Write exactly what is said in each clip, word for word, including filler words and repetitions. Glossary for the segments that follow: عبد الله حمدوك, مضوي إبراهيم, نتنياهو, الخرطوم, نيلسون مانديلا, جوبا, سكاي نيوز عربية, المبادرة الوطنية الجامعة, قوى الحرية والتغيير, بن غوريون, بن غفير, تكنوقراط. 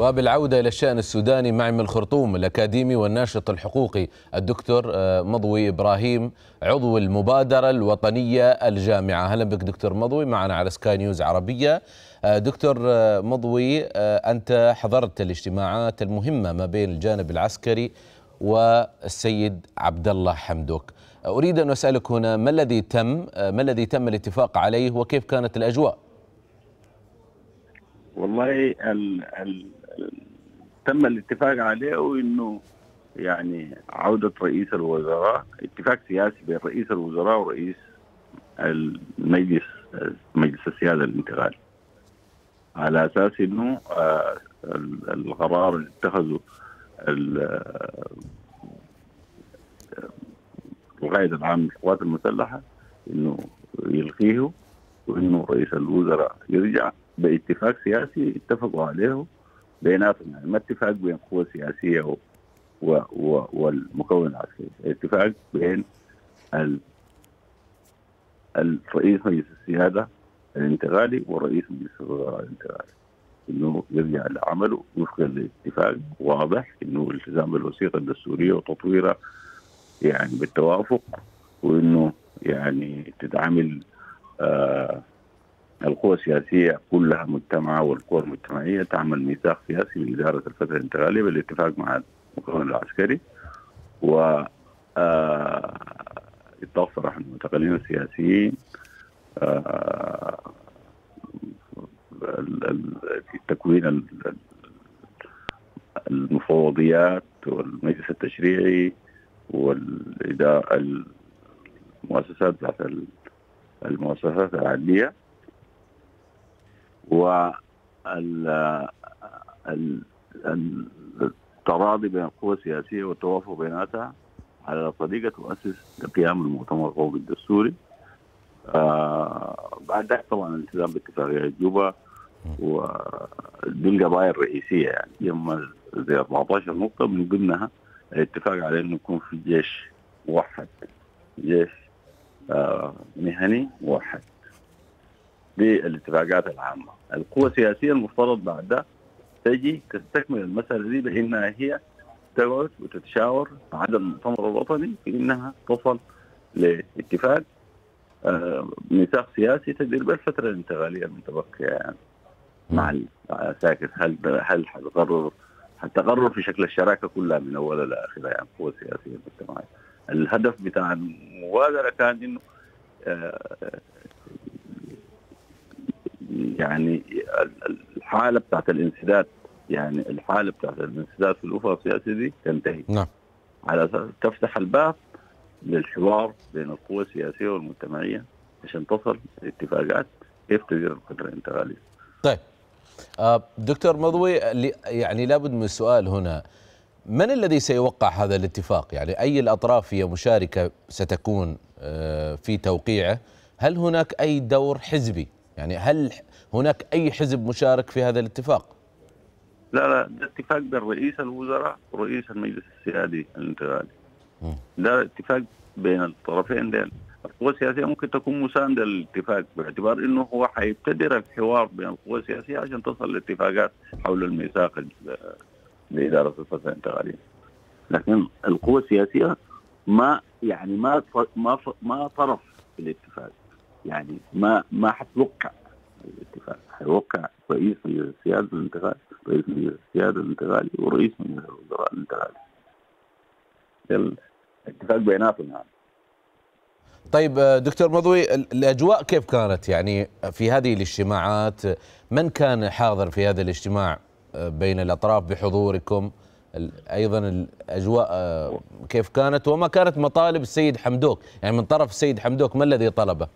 وبالعودة إلى الشأن السوداني معي من الخرطوم الأكاديمي والناشط الحقوقي الدكتور مضوي إبراهيم عضو المبادرة الوطنية الجامعة. أهلا بك دكتور مضوي، معنا على سكاي نيوز عربية. دكتور مضوي، أنت حضرت الاجتماعات المهمة ما بين الجانب العسكري والسيد عبد الله حمدوك. أريد أن أسألك هنا ما الذي تم ما الذي تم الاتفاق عليه وكيف كانت الأجواء؟ والله ال ال تم الاتفاق عليه انه يعني عوده رئيس الوزراء، اتفاق سياسي بين رئيس الوزراء ورئيس المجلس مجلس السياده الانتقالي، على اساس انه القرار اللي اتخذه القائد العام للقوات المسلحه انه يلغيه وانه رئيس الوزراء يرجع باتفاق سياسي اتفقوا عليه بيناتهم، يعني ما اتفاق بين قوى سياسيه و... و... و... والمكون العسكري، اتفاق بين ال... الرئيس مجلس السياده الانتقالي ورئيس مجلس الوزراء الانتقالي انه يرجع لعمله وفق الاتفاق. واضح انه التزام بالوثيقه الدستوريه وتطويرها يعني بالتوافق، وانه يعني تتعامل آه القوى السياسية كلها مجتمعة والقوى المجتمعية تعمل ميثاق سياسي لإدارة الفترة الانتقالية بالاتفاق مع المكون العسكري و إطلاق سراح المعتقلين السياسيين. تكوين المفوضيات والمجلس التشريعي والمؤسسات بتاعت المؤسسات العدلية والتراضي بين القوى السياسيه والتوافق بيناتها على طريقه تؤسس لقيام المؤتمر القومي الدستوري. آه بعد ذلك طبعا الالتزام باتفاقيه جوبا ودي القضايا الرئيسيه، يعني يما زي أربعة عشر نقطه من ضمنها الاتفاق على انه يكون في جيش موحد، جيش آه مهني موحد. بالاتفاقات العامه القوى السياسيه المفترض بعد ده تجي تستكمل المساله دي بانها هي تقعد وتتشاور بعد المؤتمر الوطني بانها تصل لاتفاق آه ميثاق سياسي تدير به الفتره الانتقاليه المتبقيه، يعني مع ساكت. هل هل حتقرر حتقرر في شكل الشراكه كلها من اولها لاخرها، يعني القوى السياسيه المجتمعيه. الهدف بتاع المبادره كان انه آه يعني الحاله بتاعت الانسداد، يعني الحاله بتاعت الانسداد في الافق السياسي دي تنتهي. نعم. على اساس تفتح الباب للحوار بين القوى السياسيه والمجتمعيه عشان تصل اتفاقات كيف تدير الفتره الانتقاليه. طيب دكتور مضوي، يعني لابد من السؤال هنا، من الذي سيوقع هذا الاتفاق؟ يعني اي الاطراف هي مشاركه ستكون في توقيعه؟ هل هناك اي دور حزبي؟ يعني هل هناك أي حزب مشارك في هذا الاتفاق؟ لا لا، ده اتفاق بين رئيس الوزراء ورئيس المجلس السيادي الانتقالي. ده اتفاق بين الطرفين ديل. القوى السياسية ممكن تكون مساندة للاتفاق باعتبار أنه هو حيبتدر الحوار بين القوى السياسية عشان تصل لاتفاقات حول الميثاق لإدارة الفترة الانتقالية. لكن القوى السياسية ما يعني ما ما ما طرف في الاتفاق. يعني ما ما حتوقع الاتفاق، حيوقع رئيس مجلس السياده الانتقالي، رئيس مجلس السياده الانتقالي ورئيس مجلس الوزراء الانتقالي. الاتفاق بيناتهم يعني. طيب دكتور مضوي، الاجواء كيف كانت يعني في هذه الاجتماعات؟ من كان حاضر في هذا الاجتماع بين الاطراف بحضوركم؟ ايضا الاجواء كيف كانت وما كانت مطالب السيد حمدوك؟ يعني من طرف السيد حمدوك ما الذي طلبه؟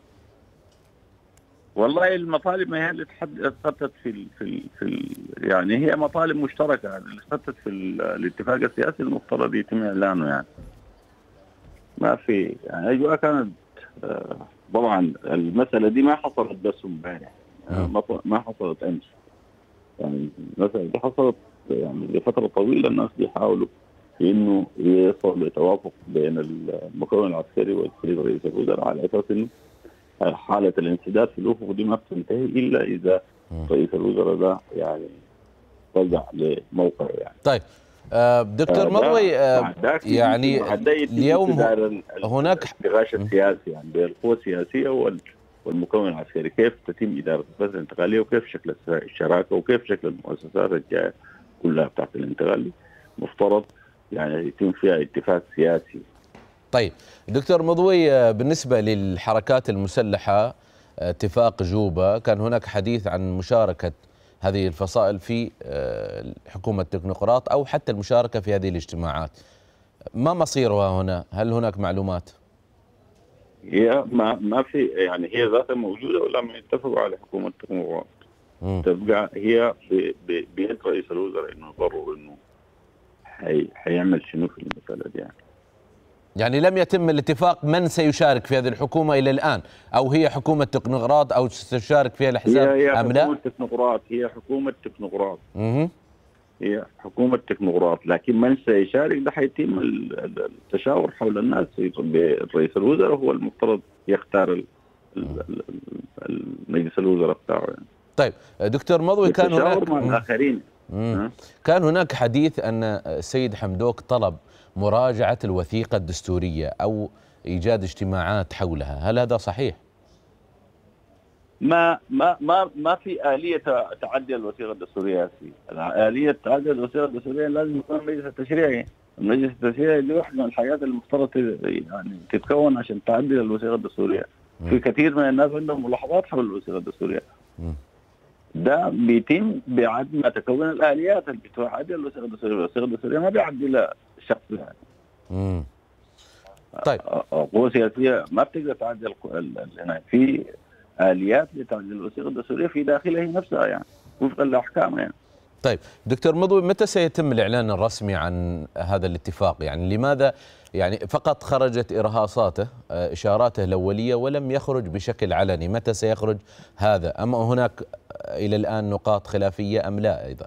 والله المطالب ما هي اللي اتخطت في ال في ال في ال يعني هي مطالب مشتركه اللي اتخطت في الاتفاق السياسي المفترض يتم اعلانه. يعني ما في يعني اجواء كانت آه طبعا المساله دي ما حصلت بس امبارح، يعني ما حصلت امس، يعني المساله دي حصلت يعني لفتره طويله الناس بيحاولوا انه يصل لتوافق بين المكون العسكري والسيد رئيس الوزراء على اساس انه حالة الانسداد في الأفق دي ما بتنتهي إلا إذا رئيس الوزراء ده يعني ترجع لموقعه يعني. طيب دكتور مضوي، يعني اليوم هناك النقاش السياسي يعني القوى السياسيه والمكون العسكري، كيف تتم اداره الفتره الانتقاليه وكيف شكل الشراكه وكيف شكل المؤسسات الجايه كلها بتاعت الانتقال، مفترض يعني يتم فيها اتفاق سياسي. طيب دكتور مضوي، بالنسبه للحركات المسلحه اتفاق جوبا كان هناك حديث عن مشاركه هذه الفصائل في حكومة تكنوقراط أو حتى المشاركة في هذه الاجتماعات، ما مصيرها هنا؟ هل هناك معلومات؟ هي ما ما في يعني هي ذاتها موجودة ولم يتفقوا على حكومة تكنوقراط. تبقى هي بيد رئيس الوزراء إنه يقرر إنه حي حيعمل شنو في المسألة دي يعني. يعني لم يتم الاتفاق من سيشارك في هذه الحكومة إلى الآن، أو هي حكومة تكنوقراط أو تشارك فيها الأحزاب أم لا؟ هي حكومة تكنوقراط، هي حكومة تكنوقراط. هي حكومة تكنوقراط، لكن من سيشارك ده حيتم التشاور حول الناس، رئيس الوزراء هو المفترض يختار مجلس الوزراء بتاعه يعني. طيب دكتور مضوي، كان هناك مع الآخرين كان هناك حديث أن السيد حمدوك طلب مراجعة الوثيقة الدستورية أو إيجاد اجتماعات حولها، هل هذا صحيح؟ ما ما ما ما في آلية تعدل الوثيقة الدستورية. آلية تعدل الوثيقة الدستورية لازم يكون المجلس التشريعي، المجلس التشريعي دي واحدة من الحاجات المفترض يعني تتكون عشان تعدل الوثيقة الدستورية. في كثير من الناس عندهم ملاحظات حول الوثيقة الدستورية. م. ده بيتم بعد ما تكون الآليات اللي بتعدل الوثيقة الدستورية، الوثيقة الدستورية ما بيعدلها شخص يعني. امم طيب قوى سياسية ما بتقدر تعدل هنا، في آليات لتعديل الوثيقة الدستورية في داخلها هي نفسها يعني وفقا لأحكامها يعني. طيب دكتور مضوي، متى سيتم الإعلان الرسمي عن هذا الاتفاق؟ يعني لماذا يعني فقط خرجت إرهاصاته إشاراته الأولية ولم يخرج بشكل علني، متى سيخرج هذا؟ أما هناك إلى الآن نقاط خلافية أم لا أيضا؟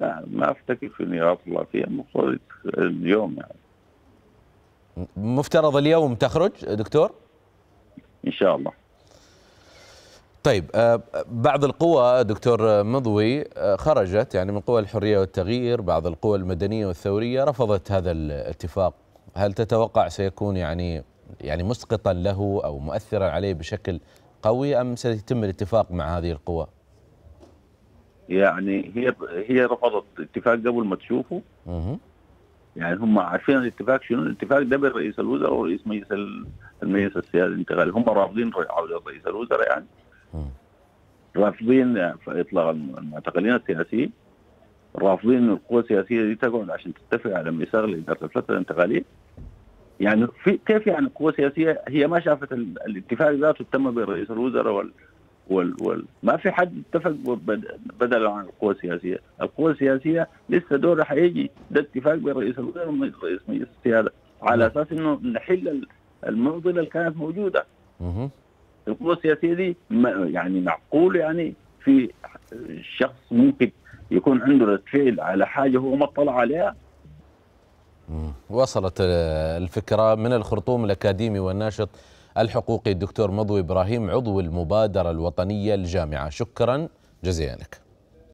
لا ما أفتكر في نقاط خلافية، المفترض اليوم يعني. مفترض اليوم تخرج دكتور؟ إن شاء الله. طيب بعض القوى دكتور مضوي خرجت يعني من قوى الحرية والتغيير، بعض القوى المدنية والثورية رفضت هذا الاتفاق، هل تتوقع سيكون يعني يعني مسقطا له أو مؤثرا عليه بشكل قوي أم سيتم الاتفاق مع هذه القوى؟ يعني هي هي رفضت الاتفاق قبل ما تشوفه. اها يعني هم عارفين الاتفاق شنو، الاتفاق ده بين رئيس الوزراء ورئيس مجلس المجلس السياسي الانتقالي، هم رافضين عودة رئيس الوزراء يعني. رافضين اطلاق المعتقلين السياسيين، رافضين ان القوى السياسيه دي تقعد عشان تتفق على ميثاق لاداره الفتره الانتقاليه. يعني في كيف يعني القوى السياسيه هي ما شافت الاتفاق ذاته تم بين رئيس الوزراء وال وال وال ما في حد اتفق بدلا عن القوى السياسيه، القوى السياسيه لسه دورها حيجي، ده اتفاق بين رئيس الوزراء ورئيس مجلس السياده على اساس انه نحل المعضله اللي كانت موجوده. القوى السياسيه دي يعني معقول يعني في شخص ممكن يكون عنده رد فعل على حاجه هو ما اطلع عليها. وصلت الفكره من الخرطوم الاكاديمي والناشط الحقوقي الدكتور مضوي ابراهيم عضو المبادره الوطنيه الجامعه، شكرا جزيلا لك.